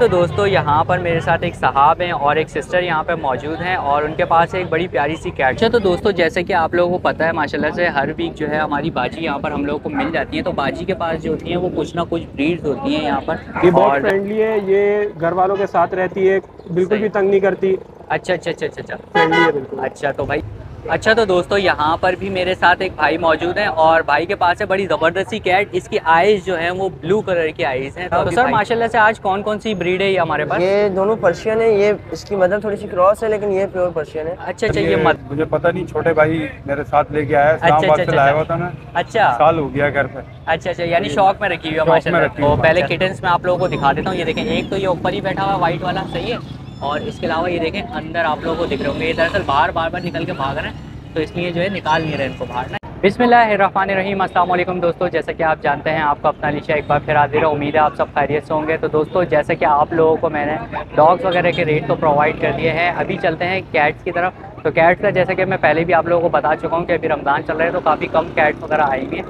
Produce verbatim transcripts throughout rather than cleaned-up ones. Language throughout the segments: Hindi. तो दोस्तों यहाँ पर मेरे साथ एक साहब हैं और एक सिस्टर यहाँ पर मौजूद हैं और उनके पास एक बड़ी प्यारी सी कैट है। तो दोस्तों जैसे कि आप लोगों को पता है माशाल्लाह से हर वीक जो है हमारी बाजी यहाँ पर हम लोगों को मिल जाती है। तो बाजी के पास जो होती है वो कुछ ना कुछ ब्रीड्स होती हैं यहाँ पर। ये बहुत फ्रेंडली है, ये घर वालों के साथ रहती है, बिल्कुल भी तंग नहीं करती। अच्छा अच्छा अच्छा अच्छा फ्रेंडली है बिल्कुल। अच्छा तो भाई अच्छा तो दोस्तों यहाँ पर भी मेरे साथ एक भाई मौजूद हैं और भाई के पास है बड़ी ज़बरदस्ती कैट। इसकी आईज जो है वो ब्लू कलर की आईज हैं। तो सर माशाल्लाह से आज कौन कौन सी ब्रीड है ये हमारे पास? ये दोनों पर्शियन है, ये इसकी मदर थोड़ी सी क्रॉस है लेकिन ये प्योर पर्शियन है। अच्छा अच्छा ये मत मुझे पता नहीं, छोटे भाई मेरे साथ लेके आया। अच्छा साल हो गया घर पे। अच्छा अच्छा यानी शौक में रखी हुई है माशाल्लाह। पहले किटन्स में आप लोगों को दिखा देता हूँ, ये देखें एक तो ये ऊपर ही बैठा हुआ व्हाइट वाला, सही है। और इसके अलावा ये देखें अंदर आप लोगों को दिख रहे होंगे, ये दरअसल बाहर बार बार निकल के भाग रहे हैं तो इसलिए जो है निकाल नहीं रहे इनको बाहर ना। बिस्मिल्लाहिर्रहमानिर्रहीम अस्सलाम वालेकुम दोस्तों, जैसा कि आप जानते हैं आपका अपना अलीशा एक बार फिर हाजिर है। उम्मीद है आप सब खैरियत से होंगे। तो दोस्तों जैसे कि आप लोगों को मैंने डॉग्स वगैरह के रेट तो प्रोवाइड कर दिए हैं, अभी चलते हैं कैट्स की तरफ। तो कैट्स का जैसे कि मैं पहले भी आप लोगों को बता चुका हूँ कि अभी रमज़ान चल रहा है तो काफ़ी कम कैट्स वगैरह आएंगे।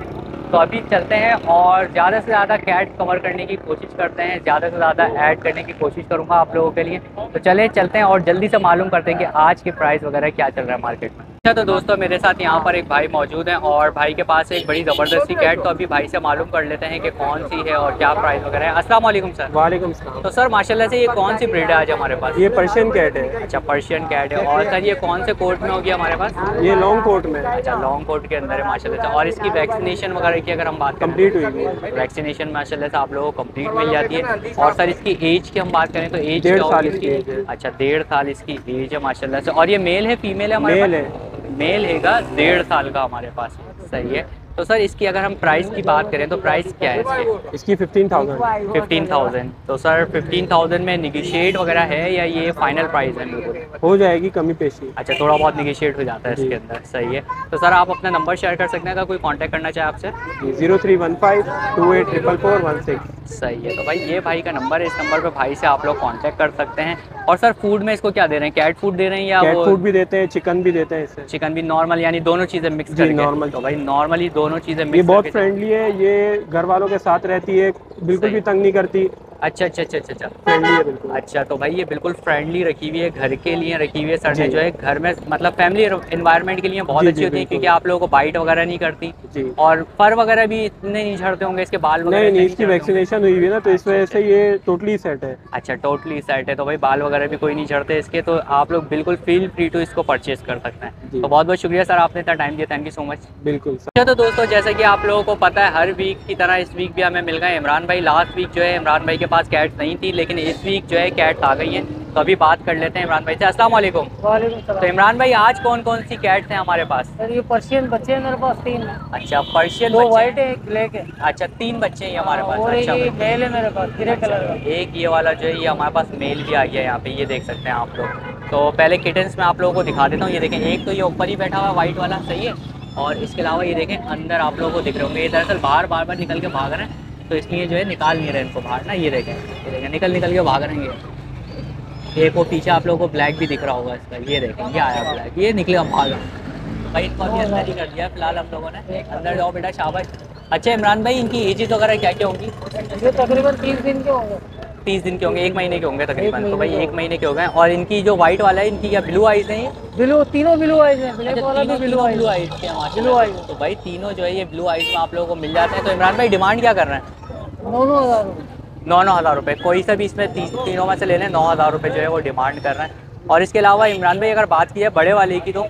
तो अभी चलते हैं और ज़्यादा से ज़्यादा कैट कवर करने की कोशिश करते हैं, ज़्यादा से ज़्यादा ऐड करने की कोशिश करूँगा आप लोगों के लिए। तो चले चलते हैं और जल्दी से मालूम करते हैं कि आज के प्राइस वगैरह क्या चल रहा है मार्केट में। अच्छा तो दोस्तों मेरे साथ यहाँ पर एक भाई मौजूद हैं और भाई के पास एक बड़ी ज़बरदस्ती कैट। तो अभी भाई से मालूम कर लेते हैं कि कौन सी है और क्या प्राइस वगैरह है। अस्सलाम वालेकुम सर। वालेकुम सलाम। तो सर माशाल्लाह से ये कौन सी ब्रीड है आज हमारे पास? ये पर्शियन कैट है। अच्छा पर्शियन कैट है। और सर ये कौन से कोट में होगी हमारे पास? ये लॉन्ग कोट में। अच्छा लॉन्ग कोट के अंदर है माशाल्लाह। और इसकी वैक्सीनेशन वगैरह की अगर हम बात करें कंप्लीट हुई है? वैक्सीनेशन माशाल्लाह से आप लोगों को कंप्लीट मिल जाती है। और सर इसकी एज की हम बात करें तो एज डेढ़ साल इसकी। अच्छा डेढ़ साल इसकी एज है माशाल्लाह से। और ये मेल है फीमेल है हमारे पास? मेल हैगा डेढ़ साल का हमारे पास, सही है। तो सर इसकी अगर हम प्राइस की बात करें तो प्राइस क्या है इसकी? इसकी फिफ्टीन थाउजेंड। Fifteen thousand. तो सर फिफ्टीन थाउजेंड में निगोशिएट वगैरह है या ये फाइनल प्राइस है? बिल्कुल हो जाएगी कमी पेशी। अच्छा थोड़ा बहुत निगोशिएट हो जाता है इसके अंदर, सही है। तो सर आप अपना नंबर शेयर कर सकते हैं अगर कोई कांटेक्ट करना चाहे आपसे? Zero three one five two eight triple four one six. सही है। तो भाई ये भाई का नंबर है, इस नंबर पे भाई से आप लोग कांटेक्ट कर सकते हैं। और सर फूड में इसको क्या दे रहे हैं? कैट फूड दे रहे हैं या कैट फूड भी देते हैं, चिकन भी देते हैं इससे? चिकन भी नॉर्मल यानी दोनों चीज़ें मिक्स करके? नॉर्मल। तो भाई नॉर्मली दोनों चीज़ें मिक्स। ये बहुत फ्रेंडली है, ये घर वालों के साथ रहती है, बिल्कुल भी तंग नहीं करती। अच्छा अच्छा अच्छा अच्छा फ्रेंडली है बिल्कुल। अच्छा तो भाई ये बिल्कुल फ्रेंडली रखी हुई है, घर के लिए रखी हुई है सर ने जो है, घर में मतलब फैमिली एनवायरनमेंट के लिए बहुत अच्छी होती है क्योंकि आप लोगों को बाइट वगैरह नहीं करती और फर वगैरह भी इतने नहीं झड़ते होंगे इसके बाल वगैरह? नहीं नहीं, इसकी वैक्सीनेशन हुई है ना तो इस वजह से ये टोटली सेट है। अच्छा टोटली सेट है। तो भाई बाल वगैरह भी कोई नहीं झड़ते इसके, तो आप लोग बिल्कुल फील फ्री टू इसको परचेज कर सकते हैं। तो बहुत बहुत शुक्रिया सर आपने इतना टाइम दिया, थैंक यू सो मच। बिल्कुल। अच्छा तो दोस्तों जैसे कि आप लोगों को पता है हर वीक की तरह इस वीक भी हमें मिल गए इमरान भाई। लास्ट वीक जो है इमरान भाई के पास कैट्स नहीं थी लेकिन इस वीक जो है कैट्स आ गई हैं। तो अभी बात कर लेते हैं इमरान भाई से। अस्सलाम वालेकुम। वालेकुम सलाम। तो इमरान भाई आज कौन कौन सी कैट्स हैं हमारे पास? सर ये पर्शियन बच्चे हैं मेरे पास तीन। अच्छा पर्शियन दो वाइट है एक ब्लैक है। अच्छा तीन बच्चे हैं हमारे पास। और ये मेल है मेरे पास ग्रे कलर का। एक ये वाला जो है ये हमारे पास मेल भी आ गया है यहाँ पे, ये देख सकते हैं आप लोग। तो पहले किटन्स में आप लोगों को दिखा देता हूँ, ये देखें एक तो ये ऊपर ही बैठा हुआ है व्हाइट वाला, सही है। और इसके अलावा ये देखें अंदर आप लोगों को दिख रहे होंगे, ये दरअसल बाहर बार बार निकल के भाग रहे हैं तो इसलिए जो है निकाल नहीं रहे इनको बाहर ना। ये देखें ये देखें निकल निकल के भाग रहे हैं। एक वो पीछे आप लोगों को ब्लैक भी दिख रहा होगा इसका, ये देखें ये आया ब्लैक, ये निकलेगा भागा। भाई इनको अभी अंदर ही कर दिया फिलहाल हम लोगों ने। अंदर जाओ बेटा शाबाश। अच्छा इमरान भाई इनकी एजेस वगैरह क्या क्या होंगी? तकरीबन तीस दिन के होंगे। तीस दिन के होंगे, एक महीने के होंगे तकरीबन। तो भाई एक महीने के हो गए। और इनकी जो व्हाइट वाला है इनकी क्या ब्लू आइज है? ब्लू तीनों ब्लू आइज है, ब्लैक वाला भी ब्लू आइज है। तो भाई तीनों जो है ये ब्लू आइज में आप लोगों को मिल जाते हैं। तो इमरान भाई डिमांड क्या कर रहे हैं? नौ नौ हज़ार रुपये। नौ नौ हज़ार रुपये कोई सा भी इसमें तीनों में से ले लें, नौ हज़ार रुपये जो है वो डिमांड कर रहे हैं। और इसके अलावा इमरान भाई अगर बात की है बड़े वाले की तो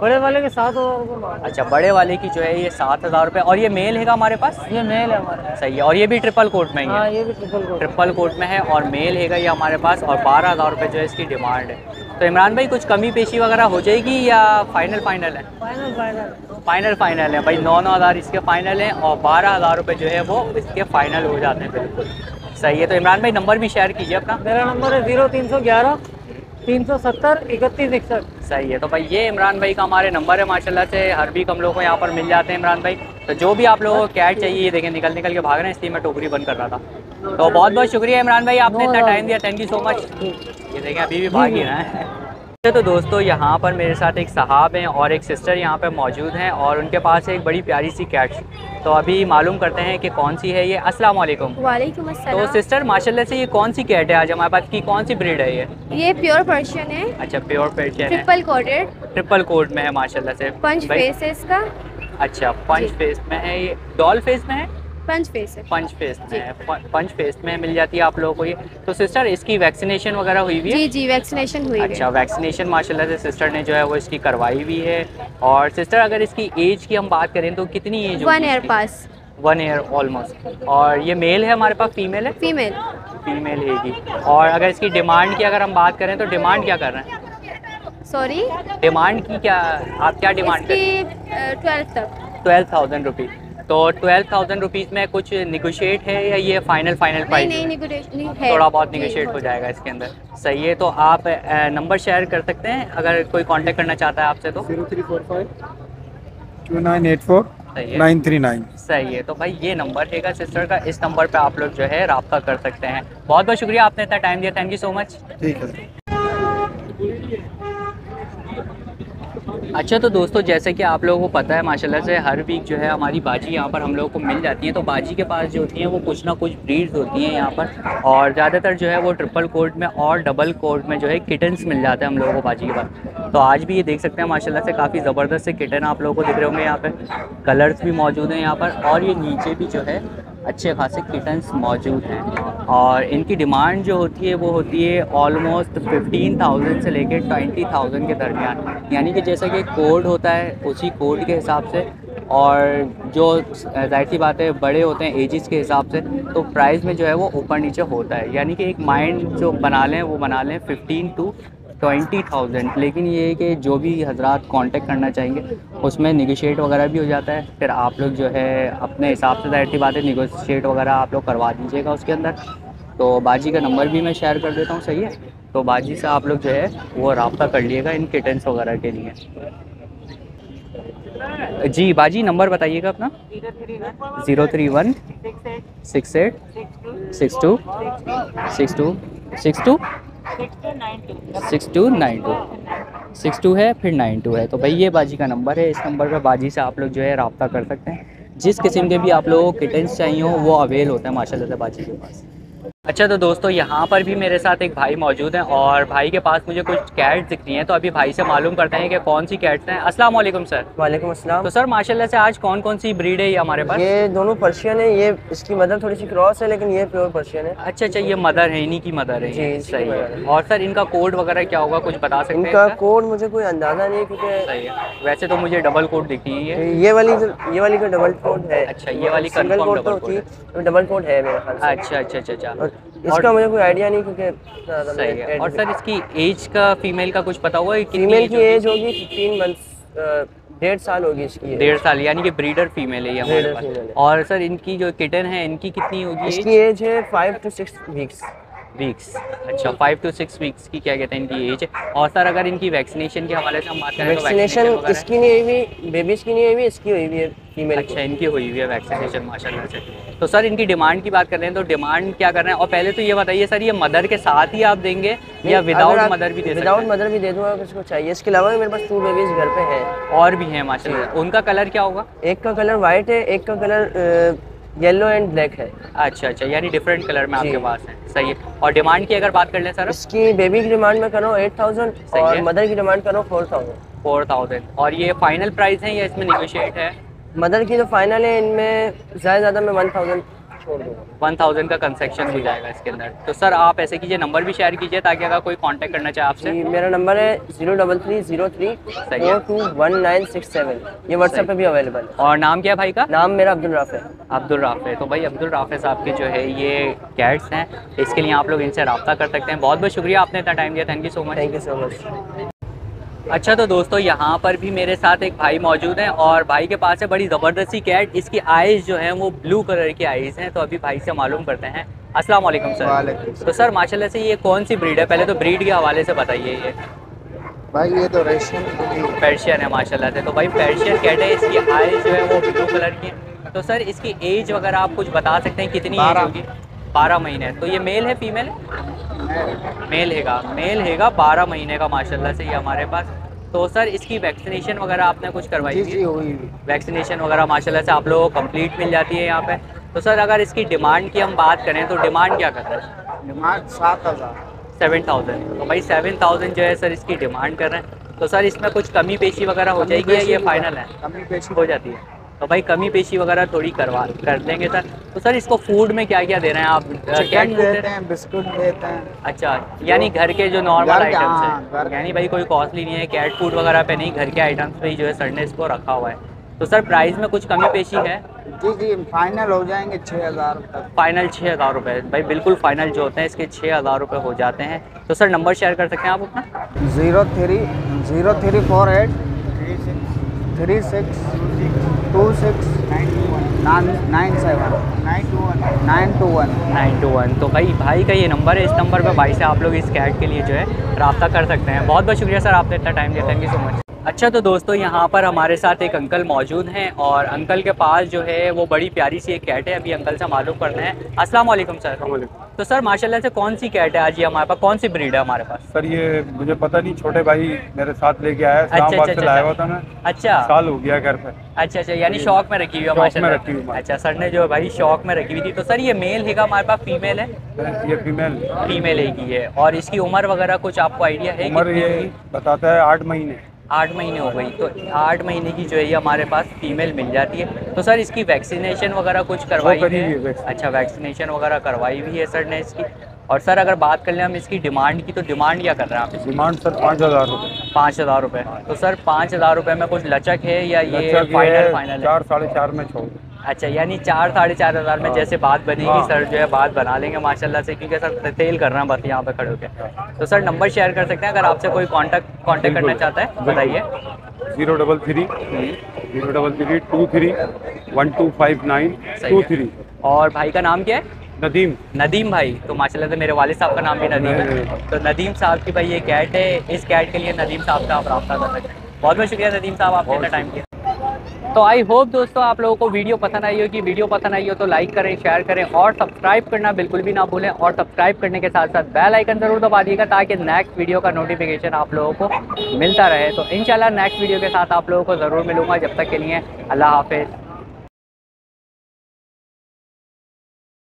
बड़े वाले के सात हज़ार रुपये। अच्छा बड़े वाले की जो है ये सात हज़ार रुपये। और ये मेल है का हमारे पास? ये मेल है हमारे। सही है। और ये भी ट्रिपल कोट में ही है? हाँ ये भी ट्रिपल कोट ट्रिपल कोट में है और मेल है का ये हमारे पास। और बारह हज़ार रुपये जो है इसकी डिमांड है। तो इमरान भाई कुछ कमी पेशी वगैरह हो जाएगी या फाइनल फाइनल है? फाइनल फाइनल फाइनल फाइनल है भाई। नौ नौ हज़ार इसके फाइनल हैं और बारह हज़ार रुपये जो है वो इसके फाइनल हो जाते हैं। बिल्कुल सही है। तो इमरान भाई नंबर भी शेयर कीजिए अपना। मेरा नंबर है जीरो तीन सौ ग्यारह तीन सौ सत्तर इकतीस इकसठ। सही है। तो भाई ये इमरान भाई का हमारे नंबर है माशाल्लाह से, हर वीक हम लोग को यहाँ पर मिल जाते हैं इमरान भाई। तो जो भी आप लोगों को कैट चाहिए, ये देखें निकल निकल के भाग रहे हैं इसलिए मैं टोकरी बंद कर रहा था। तो बहुत बहुत शुक्रिया इमरान भाई आपने इतना टाइम दिया, थैंक यू सो मच। ये देखें अभी भी भाग ही रहे हैं। तो दोस्तों यहाँ पर मेरे साथ एक साहब हैं और एक सिस्टर यहाँ पर मौजूद हैं और उनके पास एक बड़ी प्यारी सी कैट। तो अभी मालूम करते हैं कि कौन सी है ये। अस्सलाम वालेकुम। वालेकुम अस्सलाम। तो सिस्टर माशाल्लाह से ये कौन सी कैट है आज हमारे पास की, कौन सी ब्रीड है ये? ये प्योर पर्शियन है। अच्छा, प्योर पर्शियन है, ट्रिपल कोटेड, ट्रिपल कोट में है माशाल्लाह से। पंच फेस है इसका। अच्छा, पंच फेस में है ये। डॉल फेस में है? पंच फेस है। पंच फेस में है, पंच फेस में मिल जाती है आप लोगों को ये। तो सिस्टर इसकी वैक्सीनेशन वगैरह हुई हुई है? जी जी वैक्सीनेशन हुई। अच्छा, वैक्सीनेशन माशाल्लाह से सिस्टर ने जो है वो इसकी करवाई हुई है। और सिस्टर अगर इसकी एज की हम बात करें तो कितनी age? One year pass, one year almost. और ये मेल है हमारे पास? फीमेल है। फीमेल फीमेल है। और अगर इसकी डिमांड की अगर हम बात करें तो डिमांड क्या कर रहे हैं? सॉरी, डिमांड की क्या आप क्या डिमांड करें? ट्वेल्व तक। Twelve thousand rupees. तो ट्वेल्व थाउजेंड रुपीज़ में कुछ निगोशिएट है या ये फाइनल फाइनल प्राइस? नहीं, नहीं, है थोड़ा बहुत निगोशिएट हो जाएगा इसके अंदर। सही है। तो आप नंबर शेयर कर सकते हैं अगर कोई कांटेक्ट करना चाहता है आपसे तो? Zero three four five two nine eight four. सही है, नाइन थ्री नाइन। सही है। तो भाई ये नंबर रहेगा सिस्टर का, इस नंबर पर आप लोग जो है रब्ता कर सकते हैं। बहुत बहुत शुक्रिया आपने इतना टाइम दिया। Thank you so much. ठीक है। अच्छा तो दोस्तों जैसे कि आप लोगों को पता है माशाल्लाह से हर वीक जो है हमारी बाजी यहाँ पर हम लोगों को मिल जाती है। तो बाजी के पास जो होती हैं वो कुछ ना कुछ ब्रीड्स होती हैं यहाँ पर, और ज़्यादातर जो है वो ट्रिपल कोट में और डबल कोट में जो है किटन्स मिल जाते हैं हम लोगों को बाजी के पास। तो आज भी ये देख सकते हैं माशाल्लाह से काफ़ी ज़बरदस्त से किटन आप लोगों को दिख रहे होंगे यहाँ पर। कलर्स भी मौजूद हैं यहाँ पर और ये नीचे भी जो है अच्छे खासे किटन्स मौजूद हैं। और इनकी डिमांड जो होती है वो होती है ऑलमोस्ट फिफ्टीन थाउजेंड से लेकर ट्वेंटी थाउजेंड के दरमियान, यानी कि जैसा कि कोड होता है उसी कोड के हिसाब से, और जो जाहिर सी बात है बड़े होते हैं एजेस के हिसाब से, तो प्राइस में जो है वो ऊपर नीचे होता है। यानी कि एक माइंड जो बना लें वो बना लें फिफ्टीन टू ट्वेंटी थाउजेंड। लेकिन ये है कि जो भी हजरात कांटेक्ट करना चाहेंगे उसमें निगोशिएट वगैरह भी हो जाता है। फिर आप लोग जो है अपने हिसाब से जाहिर सी बात है निगोशिएट वगैरह आप लोग करवा दीजिएगा उसके अंदर। तो बाजी का नंबर भी मैं शेयर कर देता हूँ। सही है। तो बाजी से आप लोग जो है वो रब्ता कर लीजिएगा इन किटन्स वगैरह के लिए। जी बाजी नंबर बताइएगा अपना। Zero three one six eight six two six two six two six two six two nine two है, फिर नाइन टू है। तो भाई ये बाजी का नंबर है। इस नंबर पर बाजी से आप लोग जो है रब्ता कर सकते हैं। जिस किस्म के भी आप लोगों को किटन्स चाहिए हो वो अवेल होते हैं माशाल्लाह से बाजी के पास। अच्छा तो दोस्तों यहाँ पर भी मेरे साथ एक भाई मौजूद हैं और भाई के पास मुझे कुछ कैट्स दिख रही हैं। तो अभी भाई से मालूम करते हैं कि कौन सी कैट्स हैं। अस्सलाम वालेकुम सर। वालेकुम अस्सलाम। तो सर माशाल्लाह से आज कौन कौन सी ब्रीड है ये हमारे पास? ये दोनों पर्शियन है। ये इसकी मदर थोड़ी सी क्रॉस है लेकिन ये प्योर पर्शियन है। अच्छा अच्छा, ये मदर है, इन्हीं की मदर है। सही है। और सर इनका कोड वगैरह क्या होगा, कुछ बता सकते हैं? इनका कोड मुझे कोई अंदाजा नहीं क्योंकि वैसे तो मुझे डबल कोड दिखती है ये वाली, ये वाली का डबल कोड है। अच्छा, ये वाली सिंगल कोड तो होती है, डबल कोड है मेरे ख्याल से। अच्छा अच्छा अच्छा अच्छा, इसका मुझे कोई आइडिया नहीं क्योंकि। सही है। और सर इसकी एज का फीमेल का कुछ पता हुआ है? फीमेल की एज होगी फिफ्टीन मंथ्स, डेढ़ साल होगी इसकी। डेढ़ साल, यानी कि ब्रीडर फीमेल है ये हमारे पास। और सर इनकी जो किटन है इनकी कितनी होगी? इसकी एज है five to six weeks weeks. अच्छा, फाइव टू सिक्स वीक्स की क्या कहते हैं इनकी एज। और सर अगर इनकी वैक्सीनेशन के हवाले से हम बात करें तो वैक्सीनेशन इसकी नहीं हुई हुई बेबीज की नहीं हुई हुई इसकी हुई हुई है फीमेल। अच्छा, इनकी हुई हुई है वैक्सीनेशन माशाल्लाह से। तो सर इनकी डिमांड की बात कर रहे हैं तो डिमांड क्या कर रहे हैं? और पहले तो ये बताइए सर ये मदर के साथ ही आप देंगे या विदाउट मदर भी दे? विदाउट मदर भी दे दूँगा किसको चाहिए। इसके अलावा मेरे पास टू बेबीज घर पे हैं और भी हैं माशाल्लाह। उनका कलर क्या होगा? एक का कलर वाइट है, एक का कलर येलो एंड ब्लैक है। अच्छा अच्छा, यानी डिफरेंट कलर में आपके पास है। सही है। और डिमांड की अगर बात कर लें सर? इसकी बेबी की डिमांड में करो एट थाउजेंड और मदर की डिमांड करो फोर थाउजेंड फोर थाउजेंड। और ये फाइनल प्राइस है या इसमें निगोशिएट है? मदर की जो फाइनल है इनमें ज़्यादा ज़्यादा मैं वन थाउजेंड छोड़ दूँगा, वन थाउजेंड का कंसेक्शन हो जाएगा इसके अंदर। तो सर आप ऐसे कीजिए, नंबर भी शेयर कीजिए ताकि अगर कोई कांटेक्ट करना चाहे आपसे। मेरा नंबर है zero double three zero three four two one nine six seven. ये व्हाट्सएप पे भी अवेलेबल है। और नाम क्या है भाई का? नाम मेरा अब्दुल राफ है। अब्दुल राफ है। तो भाई अब्दुल राफ साहब के जो है ये कैट्स हैं, इसके लिए आप लोग इनसे रब्ता कर सकते हैं। बहुत बहुत शुक्रिया आपने इतना टाइम दिया। Thank you so much. Thank you so much. अच्छा तो दोस्तों यहाँ पर भी मेरे साथ एक भाई मौजूद हैं और भाई के पास है बड़ी ज़बरदस्त सी कैट। इसकी आइज़ जो हैं वो ब्लू कलर की आइज़ हैं। तो अभी भाई से मालूम करते हैं। अस्सलाम वालेकुम सर। वालेकुम। तो सर माशाल्लाह से ये कौन सी ब्रीड है, पहले तो ब्रीड के हवाले से बताइए? ये भाई ये तो पर्शियन पर्शियन है माशाल्लाह से। तो भाई पर्शियन कैट है, इसकी आइज़ जो है वो ब्लू कलर की है। तो सर इसकी एज वगैरह आप कुछ बता सकते हैं कितनी एज होगी? बारह महीने। तो ये मेल है फीमेल है? मेल हैगा, मेल हैगा बारह महीने का माशाल्लाह से ये हमारे पास। तो सर इसकी वैक्सीनेशन वगैरह आपने कुछ करवाई थी? वैक्सीनेशन वगैरह माशाल्लाह से आप लोगों को कंप्लीट मिल जाती है यहाँ पे। तो सर अगर इसकी डिमांड की हम बात करें तो डिमांड क्या कर रहे हैं? डिमांड सात हज़ार सेवन थाउजेंड तो भाई सेवन थाउजेंड जो है सर इसकी डिमांड कर रहे हैं। तो सर इसमें कुछ कमी पेशी वगैरह हो जाएगी या ये फाइनल है? कमी पेशी हो जाती है। तो भाई कमी पेशी वगैरह थोड़ी करवा कर देंगे सर। तो सर इसको फूड में क्या क्या दे रहे हैं आप? कैट फूड देते हैं, बिस्कुट देते हैं। अच्छा, यानी घर के जो नॉर्मल आइटम्स हैं, यानी भाई कोई कॉस्टली नहीं है, कैट फूड वगैरह पे नहीं, घर के आइटम्स पे ही जो है सर ने इसको रखा हुआ है। तो सर प्राइस में कुछ कमी पेशी है? जी जी फाइनल हो जाएंगे छः हज़ार तक। फाइनल छः हज़ार रुपये भाई बिल्कुल फाइनल जो होते हैं इसके छः हज़ार रुपये हो जाते हैं। तो सर नंबर शेयर कर सकते हैं आप अपना? Zero three zero three four eight three six two six nine seven nine two one nine two one nine two one तो भाई भाई का ये नंबर है, इस नंबर पर भाई से आप लोग इस कैट के लिए जो है रास्ता कर सकते हैं। बहुत बहुत शुक्रिया सर आपने इतना टाइम दिया, थैंक यू सो मच। अच्छा तो दोस्तों यहाँ पर हमारे साथ एक अंकल मौजूद हैं और अंकल के पास जो है वो बड़ी प्यारी सी एक कैट है। अभी अंकल से मालूम करना है। अस्सलाम वालेकुम सर। वालेकुम। तो सर माशाल्लाह से कौन सी कैट है आज ये हमारे पास, कौन सी ब्रीड है हमारे पास? सर ये मुझे पता नहीं, छोटे भाई मेरे साथ लेके आया है। अच्छा अच्छा, लाया हुआ था मैं। अच्छा, साल हो गया घर पे। अच्छा अच्छा, यानी शौक में रखी हुई माशाल्लाह। अच्छा, सर ने जो भाई शौक में रखी हुई थी। तो सर ये मेल है हमारे पास, फीमेल है? ये फीमेल फीमेल ही है। और इसकी उम्र वगैरह कुछ आपको आइडिया है? उम्र ये बताता है आठ महीने आठ महीने हो गई। तो आठ महीने की जो है ये हमारे पास फीमेल मिल जाती है। तो सर इसकी वैक्सीनेशन वगैरह कुछ करवाई हुई है? अच्छा, वैक्सीनेशन वगैरह करवाई हुई है सर ने इसकी। और सर अगर बात कर लें हम इसकी डिमांड की तो डिमांड क्या कर रहे हैं आप? डिमांड सर पाँच हज़ार रुपये। पाँच हज़ार रुपये तो सर पाँच हज़ार रुपये में कुछ लचक है या ये फाइनल फाइनल? चार साढ़े चार में छोड़। अच्छा, यानी चार साढ़े चार हज़ार में जैसे बात बनेगी सर जो है बात बना लेंगे माशाल्लाह से, क्योंकि सर तेल कर रहे हैं बस यहाँ पे खड़े होकर। तो सर नंबर शेयर कर सकते हैं अगर आपसे कोई कांटेक्ट कांटेक्ट करना चाहता है? बताइए। Zero double three zero double three two three one two five nine two three और भाई का नाम क्या है? नदीम। नदीम भाई, तो माशाल्लाह से मेरे वाले साहब का नाम भी नदीम है। तो नदीम साहब की भाई ये कैट है, इस कैट के लिए नदीम साहब का आप रब्ता कर सकते हैं। बहुत बहुत शुक्रिया नदीम साहब आपने इतना टाइम किया। तो आई होप दोस्तों आप लोगों को वीडियो पसंद आई होगी। वीडियो पसंद आई हो तो लाइक करें, शेयर करें और सब्सक्राइब करना बिल्कुल भी ना भूलें। और सब्सक्राइब करने के साथ साथ बेल आइकन ज़रूर दबा दीजिएगा ताकि नेक्स्ट वीडियो का नोटिफिकेशन आप लोगों को मिलता रहे। तो इंशाल्लाह नेक्स्ट वीडियो के साथ आप लोगों को ज़रूर मिलूँगा। जब तक के लिए अल्लाह हाफिज़।